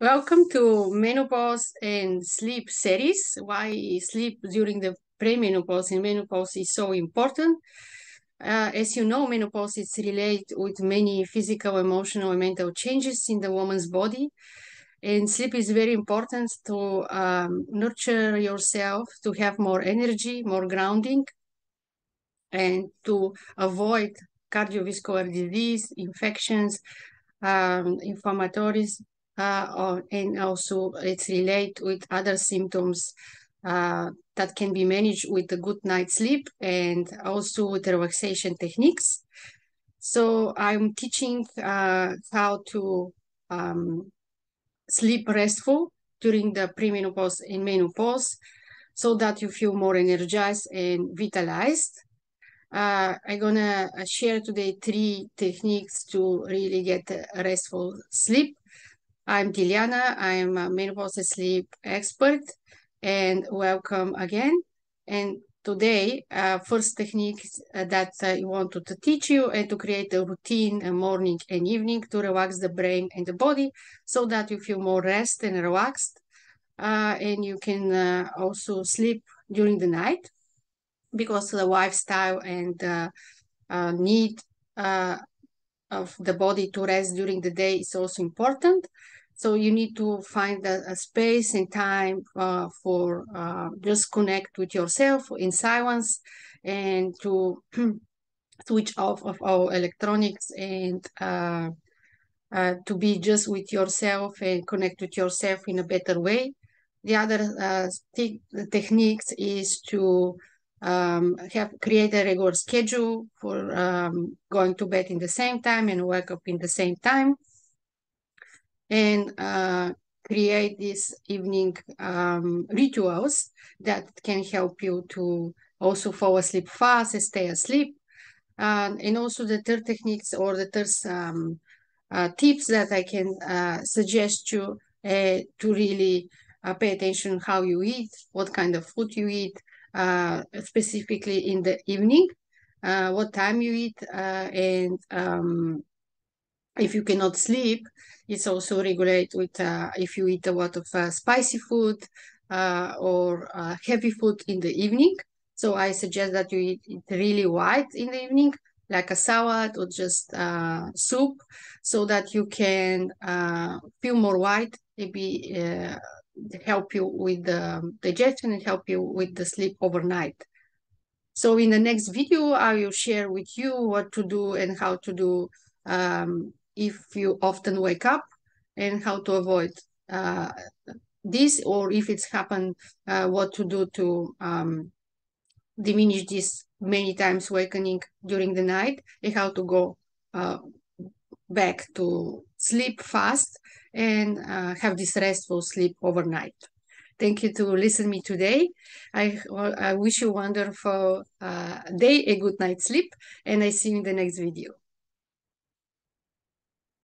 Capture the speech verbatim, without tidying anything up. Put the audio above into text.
Welcome to Menopause and Sleep series. Why sleep during the premenopause and menopause is so important. Uh, as you know, menopause is related with many physical, emotional, and mental changes in the woman's body. And sleep is very important to um, nurture yourself, to have more energy, more grounding, and to avoid cardiovascular disease, infections, um, inflammatories, uh, or, and also it's related with other symptoms uh, that can be managed with a good night's sleep and also with relaxation techniques. So I'm teaching uh, how to um, sleep restful during the premenopause and menopause so that you feel more energized and vitalized. Uh, I'm going to share today three techniques to really get a restful sleep. I'm Dilyana, I'm a menopause sleep expert, and welcome again. And today, uh, first technique that I want to, to teach you and to create a routine, a morning and evening to relax the brain and the body so that you feel more rest and relaxed, uh, and you can uh, also sleep during the night, because the lifestyle and uh, uh, need uh, of the body to rest during the day is also important. So you need to find a, a space and time uh, for uh, just connect with yourself in silence and to switch off of all electronics and uh, uh, to be just with yourself and connect with yourself in a better way. The other uh, te- techniques is to Um, have create a regular schedule for um, going to bed in the same time and wake up in the same time, and uh, create these evening um, rituals that can help you to also fall asleep fast and stay asleep. Um, and also the third techniques or the third um, uh, tips that I can uh, suggest you uh, to really uh, pay attention how you eat, what kind of food you eat, Uh, specifically in the evening, uh, what time you eat, uh, and um, if you cannot sleep, it's also regulate with uh, if you eat a lot of uh, spicy food uh, or uh, heavy food in the evening. So I suggest that you eat it really light in the evening, like a salad or just uh, soup, so that you can uh, feel more light, maybe uh, help you with the digestion and help you with the sleep overnight. So in the next video, I will share with you what to do and how to do um, if you often wake up and how to avoid uh, this, or if it's happened, uh, what to do to um, diminish this many times awakening during the night and how to go uh, back to sleep fast and uh, have this restful sleep overnight. Thank you to listen to me today. I, I wish you a wonderful uh, day, a good night's sleep, and I see you in the next video.